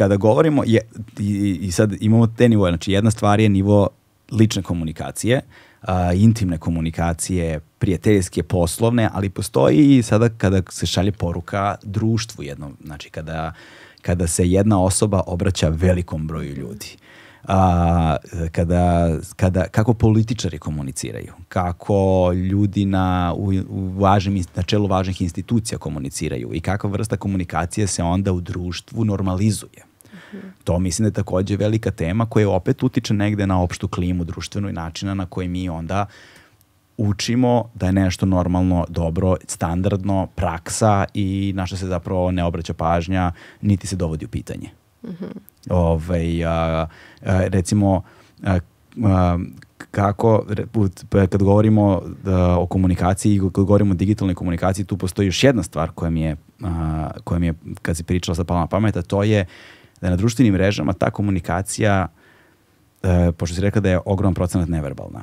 kada govorimo, i sad imamo te nivoje, znači jedna stvar je nivo lične komunikacije, intimne komunikacije, prijateljske, poslovne, ali postoji i sada kada se šalje poruka društvu jednom, znači kada se jedna osoba obraća velikom broju ljudi. Kako političari komuniciraju, kako ljudi na čelu važnih institucija komuniciraju i kakva vrsta komunikacije se onda u društvu normalizuje. To mislim da je takođe velika tema koja opet utiče negde na opštu klimu društvenu i načina na koji mi onda učimo da je nešto normalno, dobro, standardno, praksa i na šta se zapravo ne obraća pažnja, niti se dovodi u pitanje. Recimo, kad govorimo o komunikaciji i kad govorimo o digitalnoj komunikaciji, tu postoji još jedna stvar koja mi je, kad si pričala, sad pala na pamet, a to je da je na društvenim mrežama ta komunikacija, pošto si rekla da je ogroman procenat neverbalna,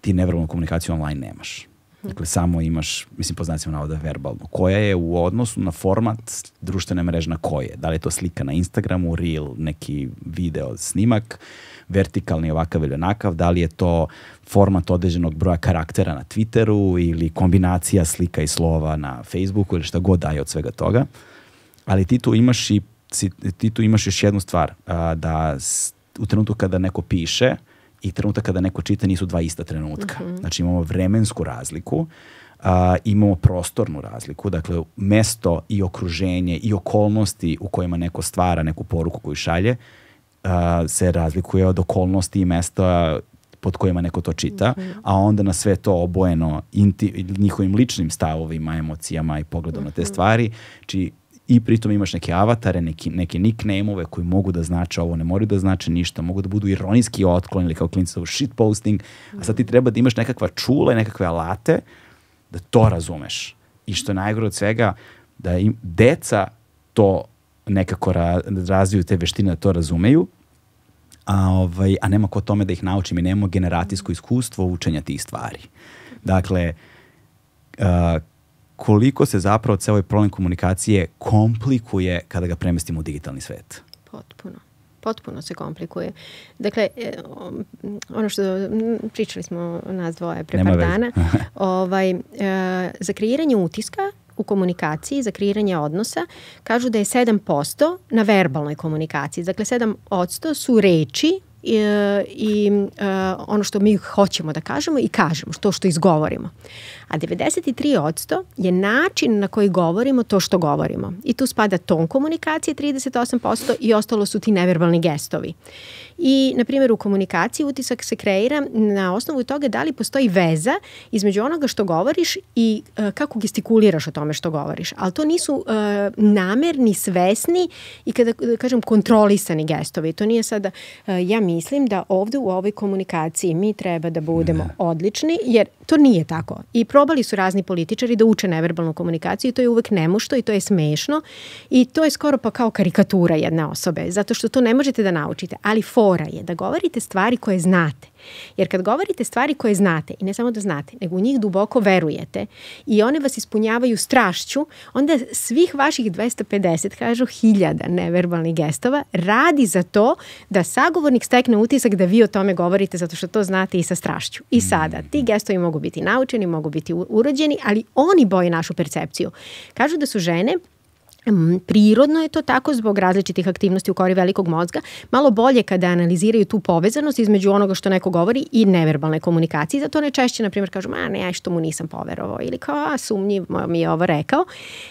ti neverbalnu komunikaciju online nemaš. Dakle, samo imaš, mislim, po znacima navoda verbalno, koja je u odnosu na format društvene mreže na koje. Da li je to slika na Instagramu, reel, neki video snimak, vertikalni ovakav ili onakav, da li je to format određenog broja karaktera na Twitteru ili kombinacija slika i slova na Facebooku ili šta god daje od svega toga. Ali ti tu imaš još jednu stvar, da u trenutku kada neko piše i trenutak kada neko čita nisu dva ista trenutka. Znači imamo vremensku razliku, imamo prostornu razliku, dakle mesto i okruženje i okolnosti u kojima neko stvara neku poruku koju šalje se razlikuje od okolnosti i mesta pod kojima neko to čita, a onda na sve to obojeno njihovim ličnim stavovima, emocijama i pogledom na te stvari, čiji i pritom imaš neke avatare, neke nickname-ove koji mogu da znače ovo, ne moraju da znače ništa, mogu da budu ironijski otklon ili kao klinici za shitposting, a sad ti treba da imaš nekakva čula i nekakve alate da to razumeš. I što je najgore od svega, da im deca to nekako razviju te veštine da to razumeju, a nema ko tome da ih naučim i nema generacijsko iskustvo učenja tih stvari. Dakle, koliko se zapravo ceo ovaj problem komunikacije komplikuje kada ga premestimo u digitalni svet? Potpuno. Potpuno se komplikuje. Dakle, ono što pričali smo nas dvoje pre par dana, za kreiranje utiska u komunikaciji, za kreiranje odnosa, kažu da je 7% na verbalnoj komunikaciji. Dakle, 7% su reči i ono što mi hoćemo da kažemo i kažemo, to što izgovorimo. A 93% je način na koji govorimo to što govorimo. I tu spada ton komunikacije 38% i ostalo su ti neverbalni gestovi. I, na primjer, u komunikaciji utisak se kreira na osnovu toga da li postoji veza između onoga što govoriš i kako gestikuliraš o tome što govoriš. Ali to nisu namerni, svesni i, kada kažem, kontrolisani gestovi. To nije sada, ja mislim da ovde u ovoj komunikaciji mi treba da budemo odlični, jer to nije tako. I probali su razni političari da uče neverbalnu komunikaciju i to je uvek nemušto i to je smešno i to je skoro pa kao karikatura jedne osobe, zato što to ne možete da naučite, ali fora je da govorite stvari koje znate. Jer kad govorite stvari koje znate, i ne samo da znate, nego u njih duboko verujete i one vas ispunjavaju strašću, onda svih vaših 250, kažu 1000 neverbalnih gestova radi za to da sagovornik stekne utisak da vi o tome govorite zato što to znate i sa strašću. I sada, ti gestovi mogu biti naučeni, mogu biti urođeni, ali oni boje našu percepciju. Kažu da su žene, prirodno je to tako zbog različitih aktivnosti u kori velikog mozga, malo bolje kada analiziraju tu povezanost između onoga što neko govori i neverbalne komunikacije. Zato one češće, na primjer, kažu, ma ne, ja što mu nisam poverovao, ili kao, a sumnjiv mi je ovo rekao,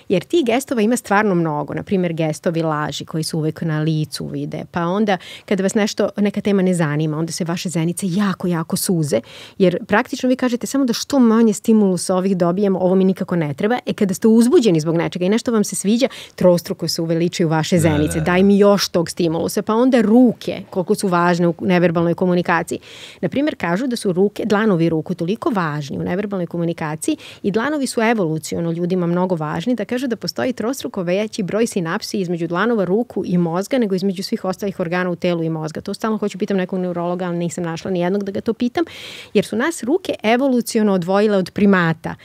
jer ti gestova ima stvarno mnogo. Na primjer, gestovi laži koji su uvek na licu vide, pa onda kada vas neka tema ne zanima, onda se vaše zenice jako, jako suze, jer praktično vi kažete samo da što manje stimulus ovih dobijemo, ovo mi nikako ne treba, e kada ste uzbuđeni zbog nečega i nešto vam se sviđa, trostruko se uveličaju vaše zenice, daj mi još tog stimulusa, pa onda ruke, koliko su važne u neverbalnoj komunikaciji. Naprimjer, kažu da su ruke, dlanovi ruku toliko važni u neverbalnoj komunikaciji i dlanovi su evoluciono ljudima mnogo važni, da kažu da postoji trostruko veći broj sinapsi između dlanova ruku i mozga nego između svih ostalih organa u telu i mozga. To stalno hoću pitam nekog neurologa, ali nisam našla nijednog da ga to pitam, jer su nas ruke evoluciono odvojile od primata.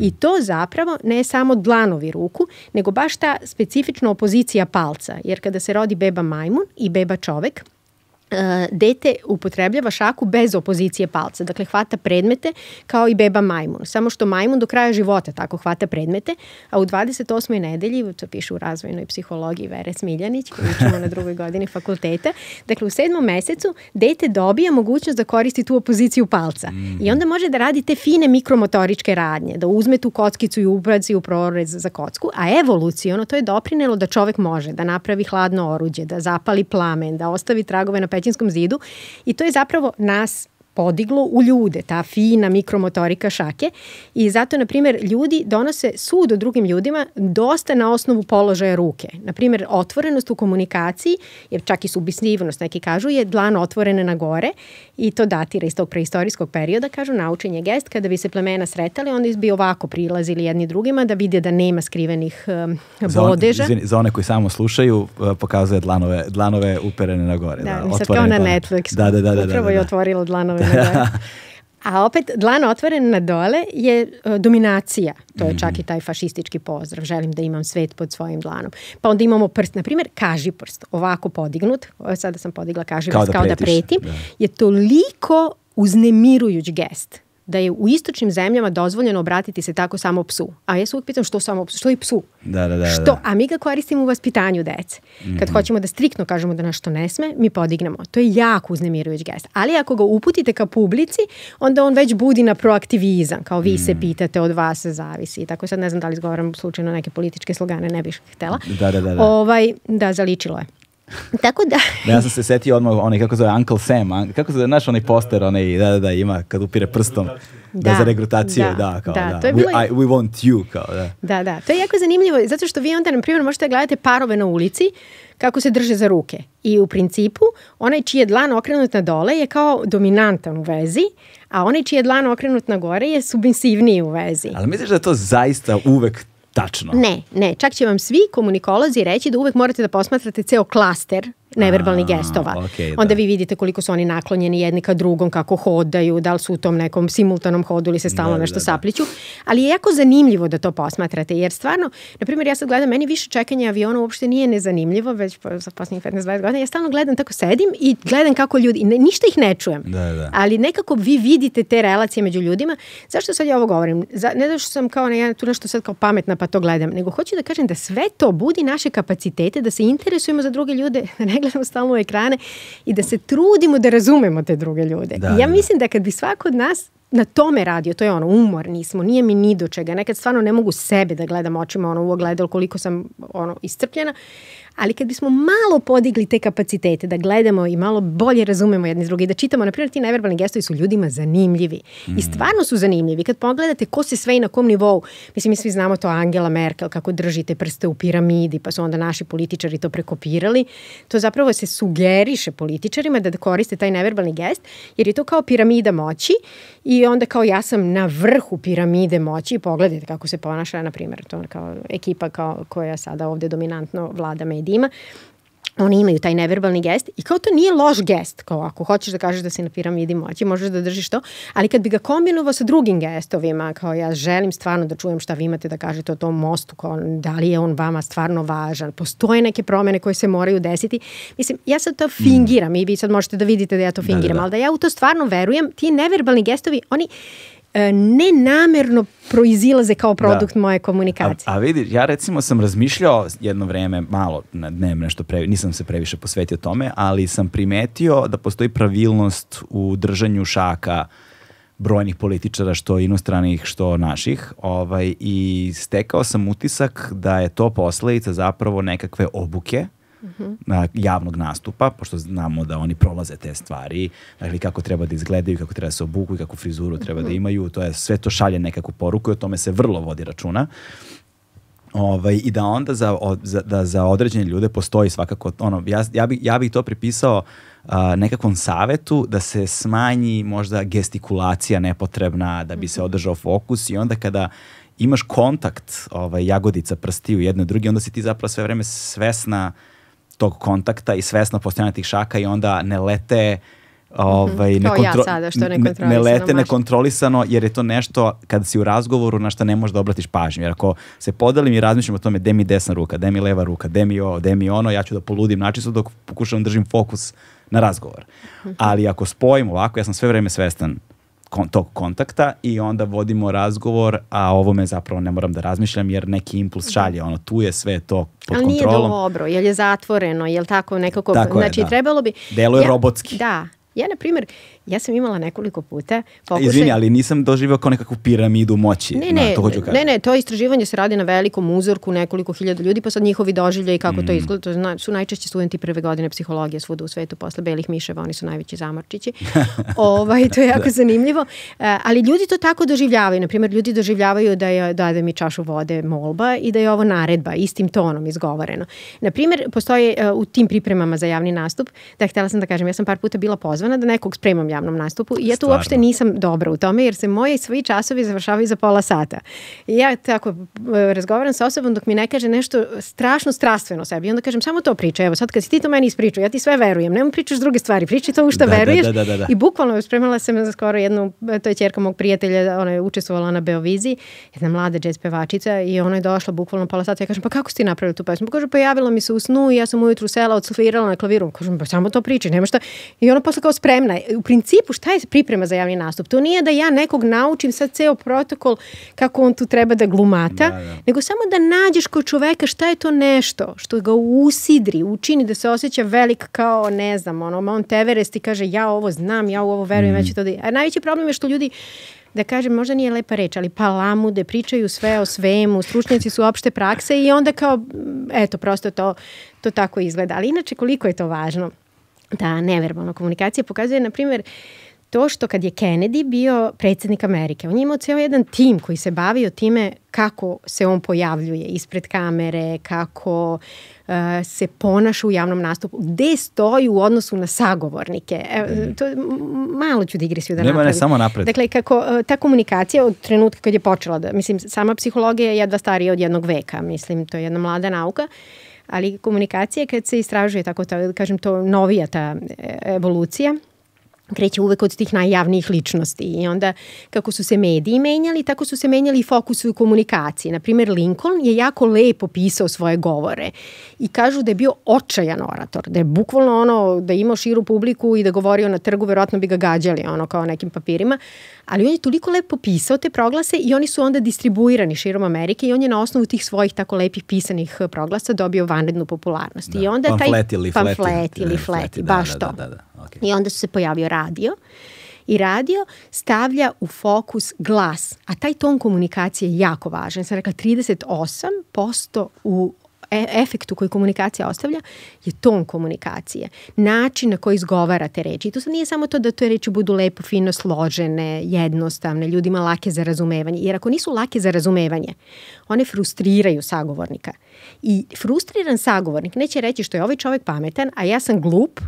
I to zapravo ne samo dlanovi ruku, nego baš ta specifično opozicija palca, jer kada se rodi beba majmun i beba čovek, dete upotrebljava šaku bez opozicije palca, dakle hvata predmete kao i beba majmun, samo što majmun do kraja života tako hvata predmete, a u 28. nedelji, to piše u razvojnoj psihologiji Vere Smiljanić, koju učimo na drugoj godini fakulteta, dakle u 7. mesecu dete dobija mogućnost da koristi tu opoziciju palca i onda može da radi te fine mikromotoričke radnje, da uzme tu kockicu i ubaci u prorez za kocku, a evoluciono to je doprinelo da čovek može da napravi hladno oruđe, da zapali plamen, da ostavi tragove na pećinskom zidu, i to je zapravo nas podiglo u ljude, ta fina mikromotorika šake, i zato, na primjer, ljudi donose sud o drugim ljudima dosta na osnovu položaja ruke. Na primjer, otvorenost u komunikaciji, jer čak i subisnivnost, neki kažu, je dlan otvorene na gore, i to datira iz tog preistorijskog perioda, kažu, naučen je gest, kada bi se plemena sretali, onda bi ovako prilazili jedni drugima da vide da nema skrivenih bodeža. Za one koji samo slušaju, pokazuje dlanove uperene na gore. Da, sad kao na Netflixu, upravo je otvorilo dlanove. A opet, dlan otvoren na dole je dominacija. To je čak i taj fašistički pozdrav. Želim da imam svet pod svojim dlanom. Pa onda imamo prst, na primjer, kaži prst. Ovako podignut, sada sam podigla kaži prst kao da pretim. Je toliko uznemirujuć gest da je u istočnim zemljama dozvoljeno obratiti se tako samo psu. A ja se uvijek pitam, što samo psu? Što i psu? Što? A mi ga koristimo u vaspitanju dece. Kad hoćemo da striktno kažemo da nas to ne sme, mi podignemo. To je jako uznemirujući gest. Ali ako ga uputite ka publici, onda on već budi na proaktivizam. Kao vi se pitate, od vas se zavisi. Tako sad ne znam da li izgovaram slučajno neke političke slogane, ne bih htela. Da, zaličilo je. Tako da... Ja sam se setio odmah onaj, kako zove, Uncle Sam, kako zove, znaš onaj poster, onaj, da, ima, kad upire prstom, da, za regrutaciju, da, kao, da, we want you, kao, da. Da, to je jako zanimljivo, zato što vi onda, na primjer, možete gledati parove na ulici, kako se drže za ruke. I u principu, onaj čiji je dlan okrenut na dole je kao dominantan u vezi, a onaj čiji je dlan okrenut na gore je submisivniji u vezi. Ali misliš da to zaista uvek tačno? Ne, čak će vam svi komunikolozi reći da uvek morate da posmatrate ceo klaster neverbalnih gestova. Onda vi vidite koliko su oni naklonjeni jedni ka drugom, kako hodaju, da li su u tom nekom simultanom hodu ili se stalno nešto sapliću. Ali je jako zanimljivo da to posmatrate, jer stvarno, na primjer, ja sad gledam, meni više čekanje aviona uopšte nije nezanimljivo, već za posljednjih 15-20 godina, ja stalno gledam, tako sedim i gledam kako ljudi, ništa ih ne čujem, ali nekako vi vidite te relacije među ljudima. Zašto sad ja ovo govorim? Ne da što sam kao, ja tu nešto sad kao pametna pa to gledam, nego hoću da kažem da sve to budi naše kapacitete, da se interesujemo za druge ljude, da ne gledamo stalno u ekrane i da se trudimo da razumemo te druge ljude. Ja mislim da kad bi svako od nas na tome radio, to je ono, umorni smo, nije mi ni do čega, nekad stvarno ne mogu sebe da gledam očima, ono, u ogledalo koliko sam iscrpljena, ali kad bismo malo podigli te kapacitete, da gledamo i malo bolje razumemo jedni drugi, da čitamo, na primjer, ti neverbalni gestovi su ljudima zanimljivi i stvarno su zanimljivi. Kad pogledate ko se sve i na kom nivou, mislim, mi svi znamo to, Angela Merkel, kako držite prste u piramidi, pa su onda naši političari to prekopirali, to zapravo se sugeriše političarima da koriste taj neverbalni gest, jer je to kao piramida moći i onda kao ja sam na vrhu piramide moći i pogledajte kako se ponaša, na primjer, to kao ekipa koja sada ovde dominantno vlada medijima. Oni imaju taj neverbalni gest i kao to nije loš gest, kao ako hoćeš da kažeš da si na piramidi moći, možeš da držiš to, ali kad bi ga kombinovao sa drugim gestovima, kao ja želim stvarno da čujem šta vi imate da kažete o tom mostu, kao da li je on vama stvarno važan, postoje neke promene koje se moraju desiti. Mislim, ja sad to fingiram i vi sad možete da vidite da ja to fingiram, ali da ja u to stvarno verujem, ti neverbalni gestovi, oni nenamerno proizilaze kao produkt moje komunikacije. A vidiš, ja recimo sam razmišljao jedno vreme, malo, nisam se previše posvetio tome, ali sam primetio da postoji pravilnost u držanju šaka brojnih političara, što inostranih, što naših, i stekao sam utisak da je to posledica zapravo nekakve obuke javnog nastupa, pošto znamo da oni prolaze te stvari, dakle kako treba da izgledaju, kako treba da se obuku i kakvu frizuru treba da imaju, to je sve to šalje nekakvu poruku i o tome se vrlo vodi računa. I da onda za određene ljude postoji svakako, ja bih to pripisao nekakvom savetu da se smanji možda gestikulacija nepotrebna, da bi se održao fokus, i onda kada imaš kontakt jagodica prstiju jedno i drugi, onda si ti zapravo sve vreme svesna tog kontakta i svesno postojanja tih šaka i onda ne lete ne lete nekontrolisano, jer je to nešto kada si u razgovoru na šta ne možeš da obratiš pažnju. Jer ako se podelim i razmišljam o tome gde mi desna ruka, gde mi leva ruka, gde mi ovo, gde mi ono, ja ću da poludim načisto dok pokušam da držim fokus na razgovor. Ali ako spojim ovako, ja sam sve vreme svestan tog kontakta i onda vodimo razgovor, a ovome zapravo ne moram da razmišljam jer neki impuls šalje, ono tu je sve to pod kontrolom. Ali nije dobro, jer je zatvoreno, jer tako nekako, znači trebalo bi... Deluje robotski. Da. Ja, na primjer, ja sam imala nekoliko puta pokušaj... Izvini, ali nisam doživio kao nekakvu piramidu moći. Ne, to istraživanje se radi na velikom uzorku nekoliko hiljada ljudi, pa sad njihovi doživljaju i kako to izgleda. To su najčešće studenti prve godine psihologije svuda u svetu, posle belih miševa, oni su najveći zamorčići. To je jako zanimljivo. Ali ljudi to tako doživljavaju. Na primjer, ljudi doživljavaju da je daj mi čašu vode molba i da je ovo naredba, istim tonom izgovoreno. Na primjer, postoji u tim pripremama za javni nastup, da htela sam da kažem, ja sam par puta bila pozvana da nekog spremam javnom nastupu i ja tu uopšte nisam dobra u tome jer se moje svi časovi završavaju za pola sata. Ja tako razgovaram sa osobom dok mi ne kaže nešto strašno strastveno sebi i onda kažem samo to priča, evo sad kad si ti to meni ispričao, ja ti sve verujem, nemoj pričaš druge stvari, priči to u šta veruješ i bukvalno spremala sam za skoro jednu, to je ćerka mog prijatelja, ona je učestvovala na Beoviziji, jedna mlada jazz pevačica i ona je došla bukvalno pola sata, ja kažem pa kako si ti napravila tu pesmu, kaže pojavila mi se u snu i ja sam ujutru sela odsuflirala na klaviru, kažem pa samo to priči, nema šta i ona posle spremna. U principu, šta je priprema za javni nastup? To nije da ja nekog naučim sad ceo protokol kako on tu treba da glumata, nego samo da nađeš kod čoveka šta je to nešto što ga usidri, učini da se osjeća velik kao, ne znam, ono, Mount Everest i kaže ja ovo znam, ja u ovo verujem, već to da... A najveći problem je što ljudi, da kažem, možda nije lepa reč, ali palamude, pričaju sve o svemu, stručnjaci su opšte prakse i onda kao, eto, prosto to tako izgleda. Ali inače, koliko je to važno? Da, neverbalna komunikacija pokazuje, na primjer, to što kad je Kennedy bio predsjednik Amerike, on je imao ceo jedan tim koji se bavio time kako se on pojavljuje ispred kamere, kako se ponaša u javnom nastupu, gde stoji u odnosu na sagovornike. Malo ću digresiju da napravim. Ne, samo napred. Dakle, ta komunikacija od trenutka kad je počela, mislim, sama psihologija je jedva starija od jednog veka, mislim, to je jedna mlada nauka, ali komunikacija kad se istražuje, tako da kažem, to novija ta evolucija, kreće uvek od tih najjavnijih ličnosti i onda kako su se mediji menjali, tako su se menjali i fokus u komunikaciji. Naprimjer, Lincoln je jako lepo pisao svoje govore i kažu da je bio očajan orator, da je bukvalno ono, da je imao širu publiku i da govorio na trgu, verovatno bi ga gađali, ono kao nekim papirima, ali on je toliko lepo pisao te proglase i oni su onda distribuirani širom Amerike i on je na osnovu tih svojih tako lepih pisanih proglasa dobio vanrednu popularnost. Pamfleti ili fleti, baš to. I onda su se pojavio radio i radio stavlja u fokus glas, a taj ton komunikacije je jako važan. Sam rekla 38% u efektu koji komunikacija ostavlja je ton komunikacije, način na koji izgovarate reči. I to sad nije samo to da te reči budu lepo, fino složene, jednostavne, ljudima lake za razumevanje. Jer ako nisu lake za razumevanje, one frustriraju sagovornika. I frustriran sagovornik neće reći što je ovaj čovjek pametan, a ja sam glup,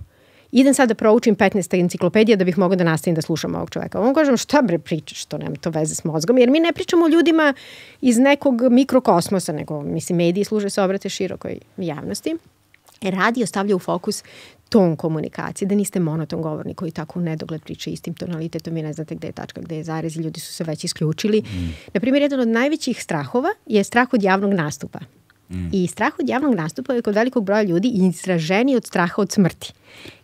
idem sad da proučim 15 enciklopedija da bih mogao da nastavim da slušam ovog čoveka. Ovom kažem, šta bre pričaš, to nema to veze s mozgom, jer mi ne pričamo o ljudima iz nekog mikrokosmosa, nego, mislim, mediji služe se obrate širokoj javnosti. Radio stavlja u fokus ton komunikacije, da niste monoton govorni koji tako u nedogled priča istim tonalitetom i ne znate gde je tačka, gde je zarez i ljudi su se već isključili. Naprimjer, jedan od najvećih strahova je strah od javnog nastupa. I strah od javnog nastupa je kod velikog broja ljudi izraženiji od straha od smrti.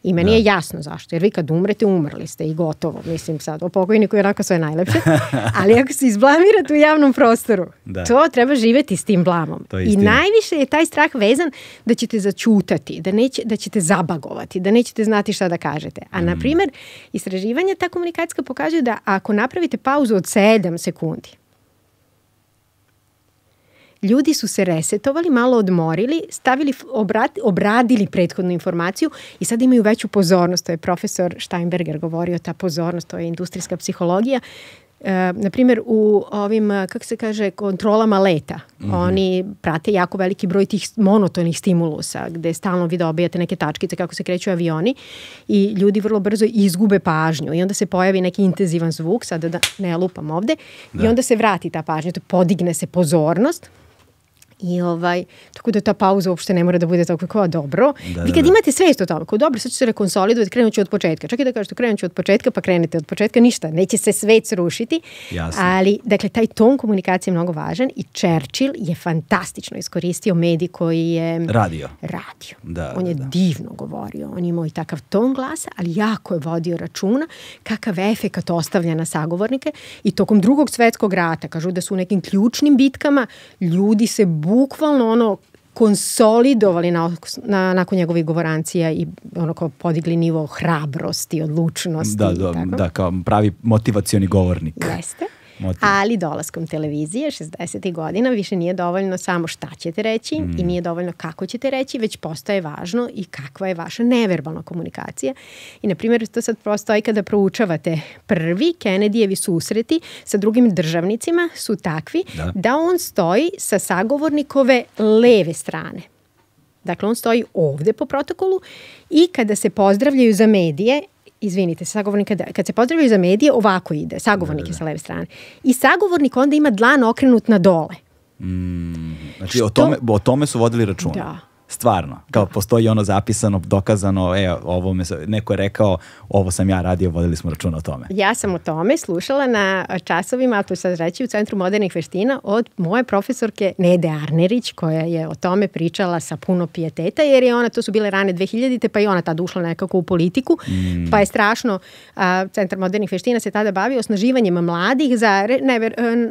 I meni je jasno zašto, jer vi kad umrete, umrli ste i gotovo. Mislim sad, o pokojniku je onako sve najlepše, ali ako se izblamirate u javnom prostoru, to treba živeti s tim blamom. I najviše je taj strah vezan da ćete zaćutati, da ćete zabagovati, da nećete znati šta da kažete. A na primjer, istraživanja ta komunikacijska pokazuju da ako napravite pauzu od 7 sekundi, ljudi su se resetovali, malo odmorili, obradili prethodnu informaciju i sad imaju veću pozornost. To je profesor Steinberger govorio, ta pozornost, to je industrijska psihologija. Naprimjer, u ovim, kako se kaže, kontrolama leta. Oni prate jako veliki broj tih monotonih stimulusa, gde stalno vi dobijate neke tačkice kako se kreću avioni i ljudi vrlo brzo izgube pažnju i onda se pojavi neki intenzivan zvuk, sada da ne lupam ovde, i onda se vrati ta pažnja, to podigne se pozornost I tako da ta pauza uopšte ne mora da bude tako kao dobro. Vi kad imate sve isto toliko, dobro, sad ću se rekonsolidovati, krenut ću od početka. Čak i da kažete krenut ću od početka, pa krenete od početka, ništa, neće se sve srušiti. Ali, dakle, taj ton komunikacije je mnogo važan i Churchill je fantastično iskoristio medij koji je... Radio. Radio. On je divno govorio, on je imao i takav ton glasa, ali jako je vodio računa kakav efekat ostavlja na sagovornike i tokom Drugog svetskog rata, kažu da su u nekim ključnim bitkama ljudi se bukvalno ono konsolidovali nakon njegovih govorancija i ono kao podigli nivo hrabrosti, odlučnosti. Da, kao pravi motivacioni govornik. Jeste. Ali dolaskom televizije 60. godina više nije dovoljno samo šta ćete reći i nije dovoljno kako ćete reći, već postaje važno i kakva je vaša neverbalna komunikacija. I na primjer, to sad postoji kada proučavate prvi Kennedyjevi susreti sa drugim državnicima su takvi da on stoji sa sagovornikove leve strane. Dakle, on stoji ovde po protokolu i kada se pozdravljaju za medije, izvinite, kad se pozdravljaju za medije, ovako ide, sagovornik je sa leve strane. I sagovornik onda ima dlan okrenut na dole. Znači, o tome su vodili računa. Da. Stvarno. Kao postoji ono zapisano, dokazano, neko je rekao, ovo sam ja radio, vodili smo računa o tome. Ja sam o tome slušala na časovima, ali tu sad reći, u Centru modernih veština od moje profesorke Nede Arnerić, koja je o tome pričala sa puno pijeteta, jer je ona, to su bile rane 2000-te, pa i ona tada ušla nekako u politiku, pa je strašno, Centar modernih veština se tada bavio osnaživanjem mladih za,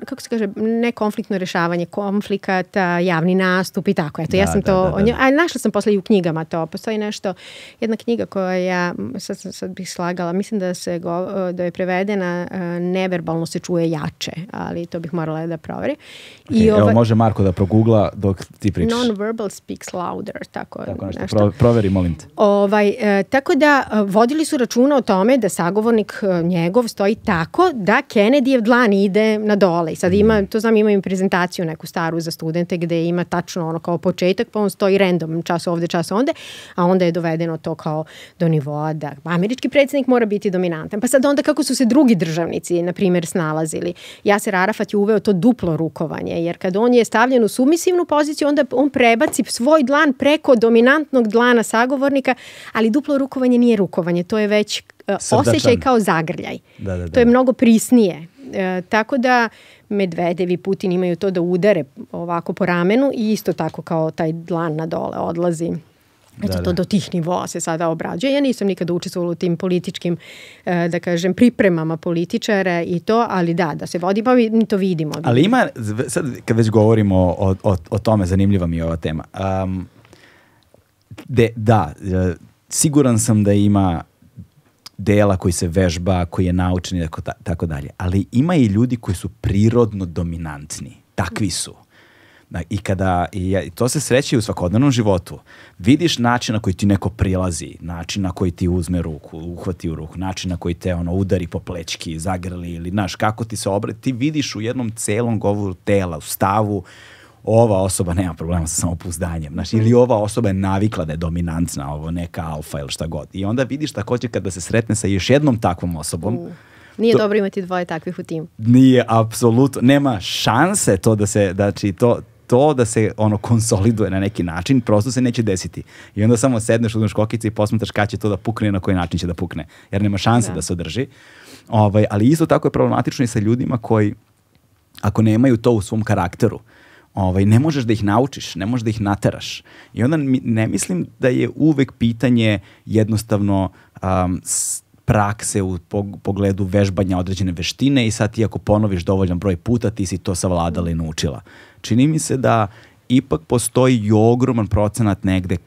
kako se kaže, nekonfliktno rešavanje konflikata, javni nastup i tako. Eto, ja sam to o njoj, našla sam posle i u knjigama to. Postoji nešto, jedna knjiga koja ja sad bih slagala, mislim da je prevedena neverbalno se čuje jače, ali to bih morala da proveri. Evo, može Marko da progugla dok ti pričaš. Non-verbal speaks louder, tako nešto. Proveri, molim te. Tako da vodili su računa o tome da sagovornik njegov stoji tako da Kennedyjev dlan ide na dole. I sad ima, to znam, imam prezentaciju neku staru za studente gde ima tačno ono kao početak, pa on stoji random, čas ovde, čas onde, a onda je dovedeno to kao do nivoa da američki predsjednik mora biti dominantan. Pa sad onda kako su se drugi državnici, na primjer, snalazili. Jaser Arafat je uveo to duplo rukovanje, jer kad on je stavljen u submisivnu poziciju, onda on prebaci svoj dlan preko dominantnog dlana sagovornika, ali duplo rukovanje nije rukovanje, to je već osjećaj kao zagrljaj. To je mnogo prisnije. Tako da Medvedev i Putin imaju to da udare ovako po ramenu i isto tako kao taj dlan na dole odlazi. Eto, to do tih nivoa se sada obrađuje. Ja nisam nikada učestvovala u tim političkim, da kažem, pripremama političara i to, ali da se vodi, pa mi to vidimo. Ali ima, sad kad već govorimo o tome, zanimljiva mi je ova tema. Da, siguran sam da ima dela koji se vežba, koji je naučen i tako dalje. Ali ima i ljudi koji su prirodno dominantni. Takvi su. I to se sreće u svakodnevnom životu. Vidiš način na koji ti neko prilazi, način na koji ti uzme ruku, uhvati u ruku, način na koji te udari po plećki, zagrli ili znaš kako ti se obrati. Ti vidiš u jednom celom govoru tela, u stavu, ova osoba nema problema sa samopouzdanjem, ili ova osoba je navikla da je dominantna, ovo neka alfa ili šta god. I onda vidiš također kada se sretne sa još jednom takvom osobom. Nije dobro imati dvoje takvih u timu. Nije, apsolutno. Nema šanse to da se konsoliduje na neki način, prosto se neće desiti. I onda samo sedneš u škokici i posmetaš kada će to da pukne i na koji način će da pukne. Jer nema šanse da se održi. Ali isto tako je problematično i sa ljudima koji, ako nemaju to u svom karakteru, ne možeš da ih naučiš, ne možeš da ih nateraš. I onda ne mislim da je uvek pitanje jednostavno prakse u pogledu vežbanja određene veštine i sad ti ako ponoviš dovoljan broj puta ti si to savladala i naučila. Čini mi se da ipak postoji i ogroman procenat negde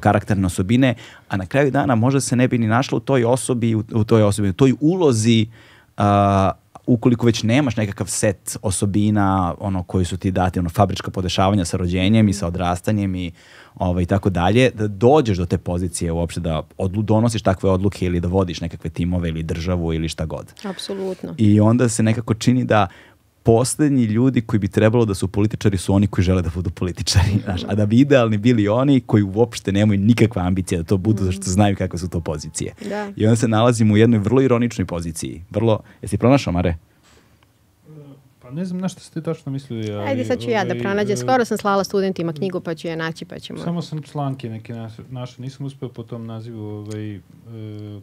karakterne osobine, a na kraju dana možda se ne bi ni našla u toj osobi, u toj ulozi, ukoliko već nemaš nekakav set osobina koji su ti dati, fabrička podešavanja sa rođenjem i sa odrastanjem i tako dalje, da dođeš do te pozicije uopšte da donosiš takve odluke ili da vodiš nekakve timove ili državu ili šta god. Apsolutno. I onda se nekako čini da poslednji ljudi koji bi trebalo da su političari su oni koji žele da budu političari, a da bi idealni bili oni koji uopšte nemaju nikakva ambicija da to budu, zašto znaju kakve su to pozicije. I onda se nalazimo u jednoj vrlo ironičnoj poziciji. Jesi pronašao, Mare? Pa ne znam na što ste tačno mislili. Ali, ajde, sad ću ja da pronađem. Skoro sam slala studentima knjigu pa ću je naći pa ćemo... Samo sam članke neke našao. Nisam uspeo po tom nazivu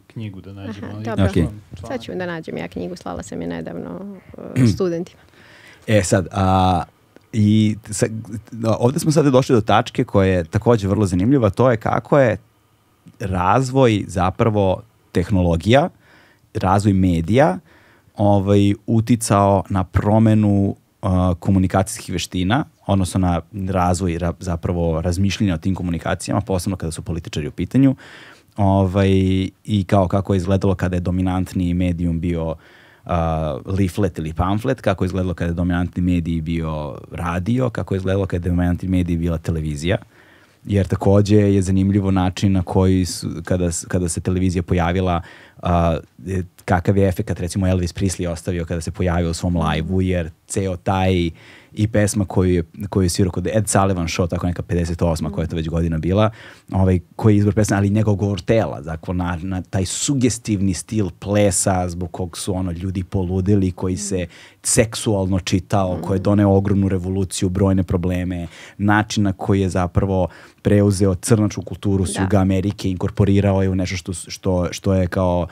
knjigu da nađem. Aha, dobro. Okay. Sad ću da nađem ja knjigu. Slala sam je nedavno studentima. E sad, ovdje smo sada došli do tačke koja je također vrlo zanimljiva. To je kako je razvoj zapravo tehnologija, razvoj medija uticao na promenu komunikacijskih veština, odnosno na razvoj zapravo razmišljenja o tim komunikacijama, posebno kada su političari u pitanju, i kao kako je izgledalo kada je dominantni medijum bio leaflet ili pamflet, kako je izgledalo kada je dominantni medij bio radio, kako je izgledalo kada je dominantni medij bila televizija. Jer takođe je zanimljivo način na koji, kada se televizija pojavila, kakav je efekt, recimo Elvis Presley ostavio kada se pojavio u svom live-u, jer ceo taj i pesma koju je svirao kod Ed Sullivan Show, tako neka 58. koja je to već godina bila, koji je izbor pesma, ali njegov govor tela, dakle, na taj sugestivni stil plesa zbog kog su ljudi poludeli, koji se seksualno čitao, koji je doneo ogromnu revoluciju, brojne probleme, način na koji je zapravo preuzeo crnačku kulturu s juga Amerike, inkorporirao je u nešto što je kao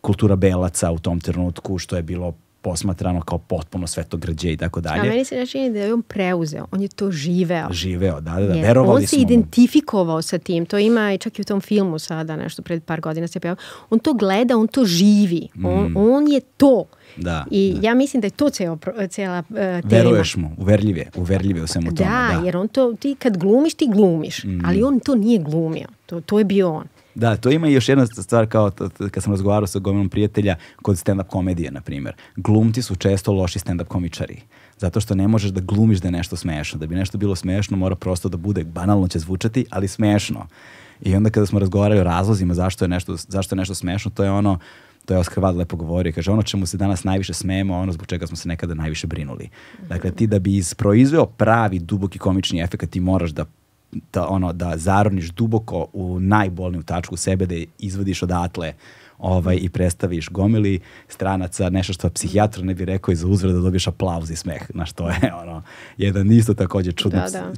kultura belaca u tom trenutku, što je bilo posmatrano kao potpuno svetogrđe i tako dalje. A meni se načini da je on preuzeo. On je to živeo. Živeo, da. Verovali smo. On se identifikovao sa tim. To ima i čak i u tom filmu sada, nešto pred par godina se pojavio. On to gleda, on to živi. On je to. I ja mislim da je to cijela tema. Veruješ mu, uverljiv je u svemu tome. Da, jer on to, ti kad glumiš, ti glumiš. Ali on to nije glumio. To je bio on. Da, to ima i još jedna stvar, kao kad sam razgovarao sa gomilom prijatelja kod stand-up komedije, na primjer. Glumci su često loši stand-up komičari, zato što ne možeš da glumiš da je nešto smešno. Da bi nešto bilo smešno, mora prosto da bude, banalno će zvučati, ali smešno. I onda kada smo razgovarali o razlozima zašto je nešto smešno, to je Oskar Wilde lepo govorio, kaže, ono čemu se danas najviše smejemo, ono zbog čega smo se nekada najviše brinuli. Dakle, ti da bi isproizveo pravi, duboki komični efekt, ti moraš da zaroniš duboko u najbolniju tačku sebe, da je izvadiš odatle i predstaviš gomili stranaca, nešto što psihijatar ne bi rekao, i za uzvrat da dobiješ aplauz i smeh, na što je jedan isto također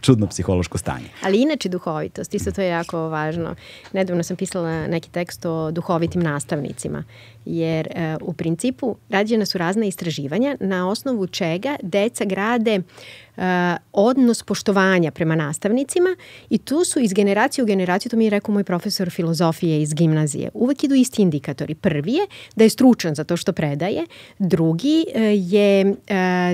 čudno psihološko stanje. Ali inače duhovitost, isto to je jako važno. Nedavno sam pisala neki tekst o duhovitim nastavnicima, jer u principu rađena su razne istraživanja na osnovu čega deca grade odnos poštovanja prema nastavnicima, i tu su iz generacije u generaciju, to mi je rekao moj profesor filozofije iz gimnazije, uvek idu isti indikatori. Prvi je da je stručan za to što predaje, drugi je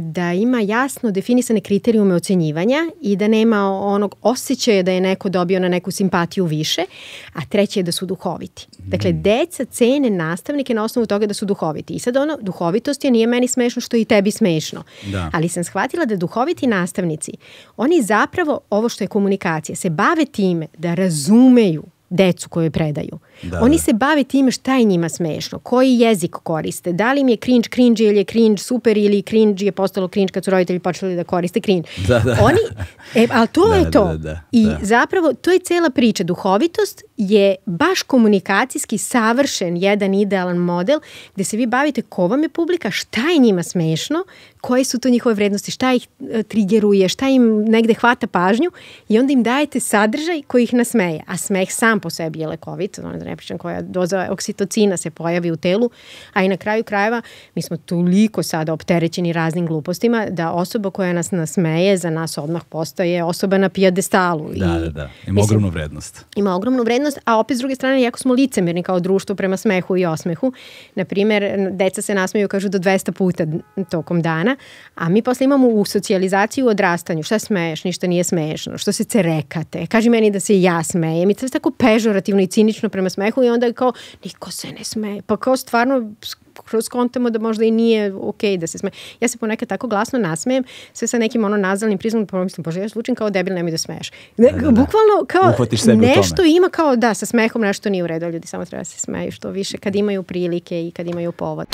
da ima jasno definisane kriterijume ocenjivanja i da nema onog osjećaja da je neko dobio na neku simpatiju više, a treći je da su duhoviti. Dakle, deca cene nastavnike na osnovu toga da su duhoviti. I sad duhovitost je nije meni smešno što je i tebi smešno. Ali sam shvatila da duhoviti nastavnici, oni zapravo, ovo što je komunikacija, se bave time da razumeju decu koju predaju. Oni se bave time šta je njima smešno, koji jezik koriste, da li im je cringe ili je cringe super, ili cringe je postalo cringe kad su roditelji počeli da koriste cringe. Ali to je to. I zapravo to je cela priča. Duhovitost je baš komunikacijski savršen, jedan idealan model gde se vi bavite ko vam je publika, šta je njima smešno, koje su to njihove vrednosti, šta ih trigeruje, šta im negde hvata pažnju, i onda im dajete sadržaj koji ih nasmeje. A smeh sam po sebi je lekovit, da ne pričam koja doza oksitocina se pojavi u telu, a i na kraju krajeva mi smo toliko sada opterećeni raznim glupostima da osoba koja nas nasmeje za nas odmah postaje osoba na pijedestalu. Da, ima ogromnu vrednost. Ima ogromnu vrednost, a opet s druge strane jako smo licemerni kao društvo prema smehu i osmehu. Naprimer, deca se nasmeju, kažu, do 200 puta tokom dana, a mi posle imamo u socijalizaciji, u odrastanju, šta smeješ, ništa nije smešno, što se cerekate, kaži meni da se ja smejem, i to je tako pežorativno i cinično prema smehu, i onda je kao niko se ne smeje, pa kao stvarno skontamo da možda i nije okej da se smeje. Ja se ponekad tako glasno nasmejem, sve sa nekim nazalnim prizmom, pa mislim, bože, ja slučim kao debil, nemoj da smeješ. Bukvalno kao nešto ima kao da sa smehom nešto nije u redu, ljudi samo treba da se smeju što više kad imaju prilike i kad imaju povod.